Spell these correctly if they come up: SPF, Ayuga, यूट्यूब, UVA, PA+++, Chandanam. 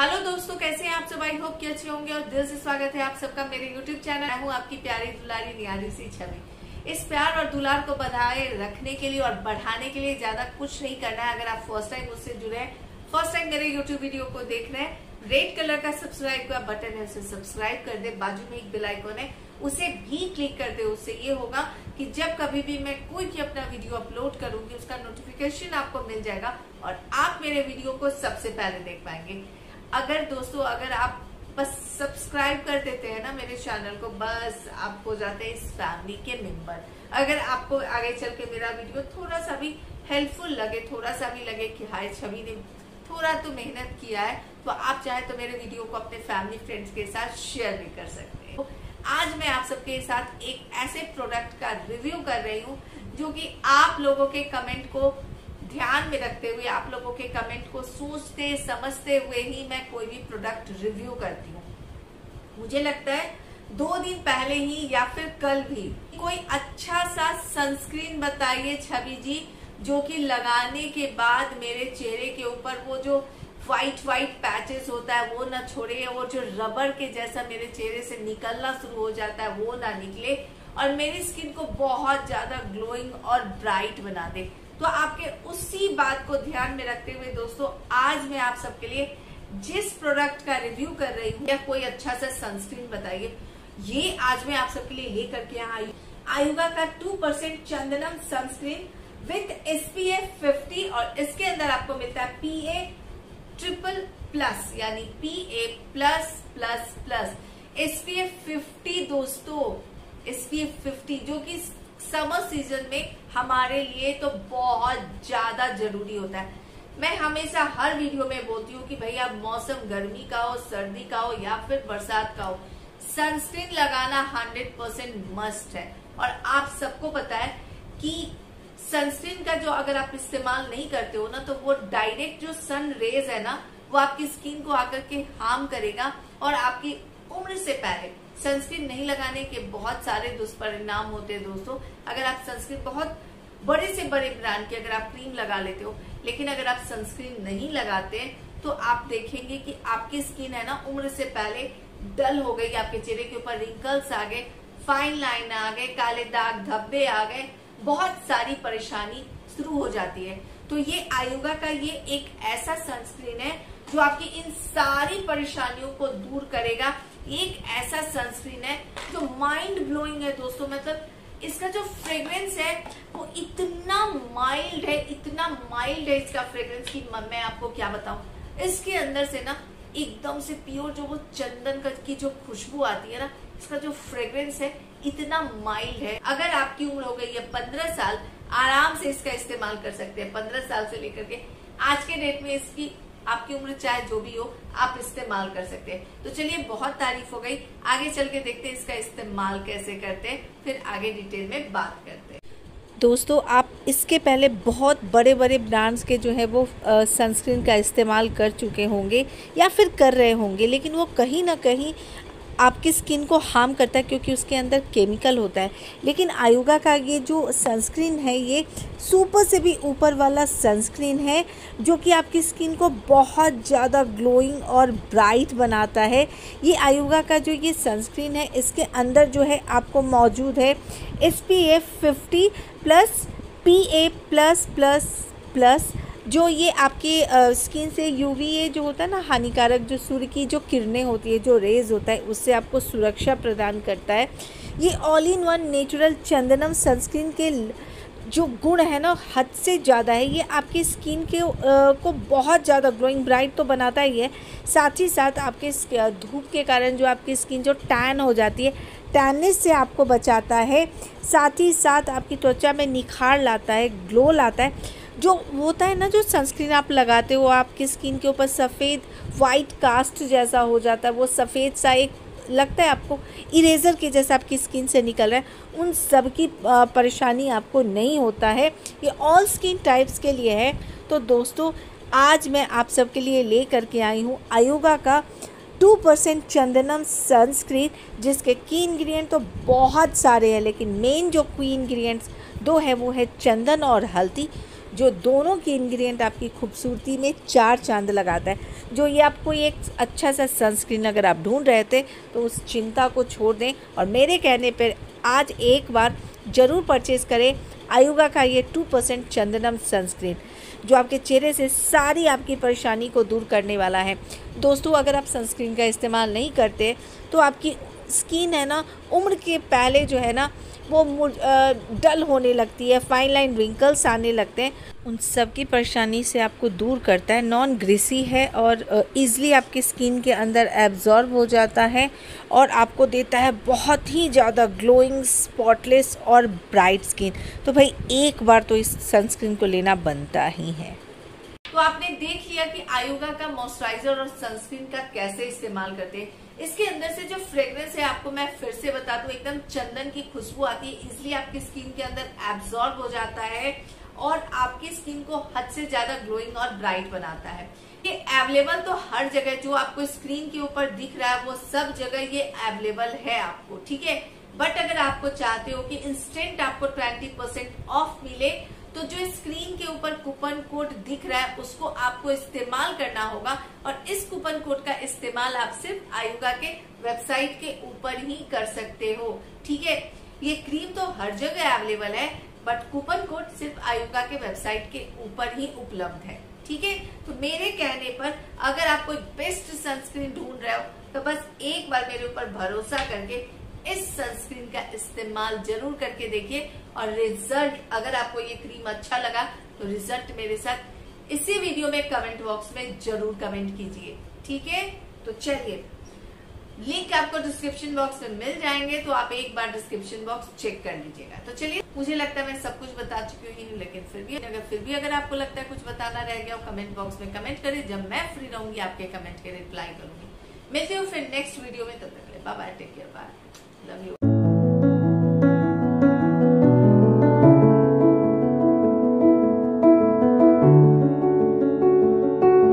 Hello दोस्तों, कैसे हैं आप सब। आई होप कि अच्छे होंगे और दिल से स्वागत है आप सबका मेरे यूट्यूब चैनल। मैं हूँ आपकी प्यारी दुलारी नियारी सी छवि। इस प्यार और दुलार को बनाए रखने के लिए और बढ़ाने के लिए ज्यादा कुछ नहीं करना है। अगर आप फर्स्ट टाइम मुझसे जुड़े हैं, फर्स्ट टाइम मेरे यूट्यूब वीडियो को देख रहे हैं, रेड कलर का सब्सक्राइब का बटन है, उसे सब्सक्राइब कर दे। बाजू में एक बेल आइकॉन है, उसे भी क्लिक कर दे। उससे ये होगा कि जब कभी भी मैं कोई भी अपना वीडियो अपलोड करूंगी उसका नोटिफिकेशन आपको मिल जाएगा और आप मेरे वीडियो को सबसे पहले देख पाएंगे। अगर दोस्तों अगर आप बस सब्सक्राइब कर देते हैं ना मेरे चैनल को, बस आप हो जाते हैं इस फैमिली के मेंबर। अगर आपको आगे चल के मेरा वीडियो थोड़ा सा भी हेल्पफुल लगे, थोड़ा सा भी लगे कि हाय छवि ने थोड़ा तो मेहनत किया है, तो आप चाहे तो मेरे वीडियो को अपने फैमिली फ्रेंड्स के साथ शेयर भी कर सकते हैं। आज मैं आप सबके साथ एक ऐसे प्रोडक्ट का रिव्यू कर रही हूँ जो कि आप लोगों के कमेंट को ध्यान में रखते हुए, आप लोगों के कमेंट को सोचते समझते हुए ही मैं कोई भी प्रोडक्ट रिव्यू करती हूँ। मुझे लगता है 2 दिन पहले ही या फिर कल भी कोई अच्छा सा सनस्क्रीन बताइए छवि जी, जो कि लगाने के बाद मेरे चेहरे के ऊपर वो जो व्हाइट पैचेस होता है वो ना छोड़े, और जो रबर के जैसा मेरे चेहरे से निकलना शुरू हो जाता है वो ना निकले, और मेरी स्किन को बहुत ज्यादा ग्लोइंग और ब्राइट बना दे। तो आपके उसी बात को ध्यान में रखते हुए दोस्तों आज मैं आप सबके लिए जिस प्रोडक्ट का रिव्यू कर रही हूँ या कोई अच्छा सा सनस्क्रीन बताइए, ये आज मैं आप सबके लिए लेकर के यहाँ आई आयुगा का 2% चंदनम सनस्क्रीन विथ SPF 50, और इसके अंदर आपको मिलता है PA+++ यानी PA+++ SPF 50। दोस्तों SPF 50 जो कि समर सीजन में हमारे लिए तो बहुत ज्यादा जरूरी होता है। मैं हमेशा हर वीडियो में बोलती हूँ कि भैया मौसम गर्मी का हो, सर्दी का हो या फिर बरसात का हो, सनस्क्रीन लगाना 100% मस्ट है। और आप सबको पता है कि सनस्क्रीन का जो अगर आप इस्तेमाल नहीं करते हो ना, तो वो डायरेक्ट जो सन रेज है ना वो आपकी स्किन को आकर के हार्म करेगा। और आपकी उम्र से पहले सनस्क्रीन नहीं लगाने के बहुत सारे दुष्परिणाम होते हैं दोस्तों। अगर आप सनस्क्रीन बहुत बड़े से बड़े ब्रांड की अगर आप क्रीम लगा लेते हो, लेकिन अगर आप सनस्क्रीन नहीं लगाते तो आप देखेंगे कि आपकी स्किन है ना उम्र से पहले डल हो गई, आपके चेहरे के ऊपर रिंकल्स आ गए, फाइन लाइन आ गए, काले दाग धब्बे आ गए, बहुत सारी परेशानी शुरू हो जाती है। तो ये आयुगा का ये एक ऐसा सनस्क्रीन है जो आपकी इन सारी परेशानियों को दूर करेगा। एक ऐसा सनस्क्रीन है जो माइंड ब्लोइंग है दोस्तों, मतलब इसका जो फ्रेग्रेंस है वो इतना माइल्ड है इसका फ्रेग्रेंस की मैं आपको क्या बताऊं। इसके अंदर से ना एकदम से प्योर जो वो चंदन की जो खुशबू आती है ना, इसका जो फ्रेग्रेंस है इतना माइल्ड है। अगर आपकी उम्र हो गई है 15 साल, आराम से इसका इस्तेमाल कर सकते हैं। 15 साल से लेकर के आज के डेट में इसकी आपकी उम्र चाहे जो भी हो आप इस्तेमाल कर सकते हैं। तो चलिए, बहुत तारीफ हो गई, आगे चल के देखते हैं इसका इस्तेमाल कैसे करते हैं, फिर आगे डिटेल में बात करते हैं। दोस्तों आप इसके पहले बहुत बड़े बड़े ब्रांड्स के जो है वो सनस्क्रीन का इस्तेमाल कर चुके होंगे या फिर कर रहे होंगे, लेकिन वो कहीं ना कहीं आपकी स्किन को हार्म करता है क्योंकि उसके अंदर केमिकल होता है। लेकिन आयुगा का ये जो सनस्क्रीन है ये सुपर से भी ऊपर वाला सनस्क्रीन है जो कि आपकी स्किन को बहुत ज़्यादा ग्लोइंग और ब्राइट बनाता है। ये आयुगा का जो ये सनस्क्रीन है इसके अंदर जो है आपको मौजूद है SPF 50 + PA+++ जो ये आपकी स्किन से UVA जो होता है ना, हानिकारक जो सूर्य की जो किरणें होती है, जो रेज होता है, उससे आपको सुरक्षा प्रदान करता है। ये all in one natural Chandanam sunscreen के जो गुण है ना हद से ज़्यादा है। ये आपकी स्किन के को बहुत ज़्यादा ग्लोइंग ब्राइट तो बनाता ही है, साथ ही साथ आपके धूप के कारण जो आपकी स्किन जो टैन हो जाती है, टैनिस से आपको बचाता है, साथ ही साथ आपकी त्वचा में निखार लाता है, ग्लो लाता है। जो होता है ना, जो सनस्क्रीन आप लगाते हो आपकी स्किन के ऊपर सफ़ेद वाइट कास्ट जैसा हो जाता है, वो सफ़ेद सा एक लगता है आपको, इरेज़र के जैसा आपकी स्किन से निकल रहा है, उन सब की परेशानी आपको नहीं होता है। ये ऑल स्किन टाइप्स के लिए है। तो दोस्तों आज मैं आप सब के लिए ले करके आई हूँ आयुगा का 2% चंदनम सनस्क्रीन, जिसके की इंग्रेडिएंट तो बहुत सारे हैं, लेकिन मेन जो की इंग्रेडिएंट्स दो है वो है चंदन और हल्दी, जो दोनों की इंग्रेडिएंट आपकी खूबसूरती में चार चांद लगाता है। जो ये आपको एक अच्छा सा सनस्क्रीन अगर आप ढूंढ रहे थे तो उस चिंता को छोड़ दें और मेरे कहने पर आज एक बार ज़रूर परचेस करें आयुगा का ये 2% चंदनम सनस्क्रीन, जो आपके चेहरे से सारी आपकी परेशानी को दूर करने वाला है। दोस्तों, अगर आप सनस्क्रीन का इस्तेमाल नहीं करते तो आपकी स्किन है ना उम्र के पहले जो है ना वो डल होने लगती है, फाइन लाइन रिंकल्स आने लगते हैं। उन सब की परेशानी से आपको दूर करता है, नॉन ग्रीसी है और ईज़िली आपकी स्किन के अंदर एब्जॉर्ब हो जाता है और आपको देता है बहुत ही ज़्यादा ग्लोइंग, स्पॉटलेस और ब्राइट स्किन। तो भाई एक बार तो इस सनस्क्रीन को लेना बनता ही है। तो आपने देख लिया कि आयुगा का मॉइस्चराइजर और सनस्क्रीन का कैसे इस्तेमाल करते हैं। इसके अंदर से जो फ्रेग्रेंस है आपको मैं फिर से बता दूं, एकदम चंदन की खुशबू आती है, इसलिए आपकी स्किन के अंदर एब्जॉर्ब हो जाता है और आपकी स्किन को हद से ज्यादा ग्लोइंग और ब्राइट बनाता है। ये अवेलेबल तो हर जगह, जो आपको स्क्रीन के ऊपर दिख रहा है वो सब जगह ये अवेलेबल है आपको, ठीक है। बट अगर आपको चाहते हो कि इंस्टेंट आपको 20% ऑफ मिले तो जो स्क्रीन के ऊपर कूपन कोड दिख रहा है उसको आपको इस्तेमाल करना होगा और इस कूपन कोड का इस्तेमाल आप सिर्फ आयुगा के वेबसाइट के ऊपर ही कर सकते हो, ठीक है। ये क्रीम तो हर जगह अवेलेबल है बट कूपन कोड सिर्फ आयुगा के वेबसाइट के ऊपर ही उपलब्ध है, ठीक है। तो मेरे कहने पर अगर आप कोई बेस्ट सनस्क्रीन ढूंढ रहे हो तो बस एक बार मेरे ऊपर भरोसा करके इस सनस्क्रीन का इस्तेमाल जरूर करके देखिए और रिजल्ट, अगर आपको ये क्रीम अच्छा लगा तो रिजल्ट मेरे साथ इसी वीडियो में कमेंट बॉक्स में जरूर कमेंट कीजिए, ठीक है। तो चलिए, लिंक आपको डिस्क्रिप्शन बॉक्स में मिल जाएंगे तो आप एक बार डिस्क्रिप्शन बॉक्स चेक कर लीजिएगा। तो चलिए, मुझे लगता है मैं सब कुछ बता चुकी हूँ, लेकिन फिर भी अगर आपको लगता है कुछ बताना रह गया हो कमेंट बॉक्स में कमेंट करें। जब मैं फ्री रहूंगी आपके कमेंट के रिप्लाई करूंगी। मिलती हूँ फिर नेक्स्ट वीडियो में, तब तक bye bye, take care, bye, love you.